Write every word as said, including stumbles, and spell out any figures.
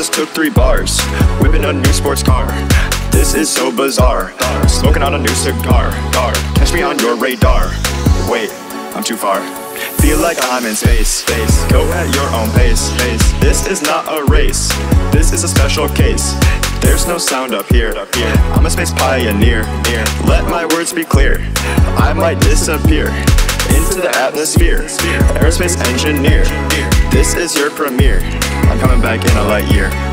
just took three bars, whipping a new sports car. This is so bizarre, smoking on a new cigar. Catch me on your radar. Wait, I'm too far. Feel like I'm in space. Go at your own pace. This is not a race. This is a special case. There's no sound up here. I'm a space pioneer. Let my words be clear. I might disappear into the atmosphere. Aerospace engineer. This is your premiere. I'm coming back in a light year.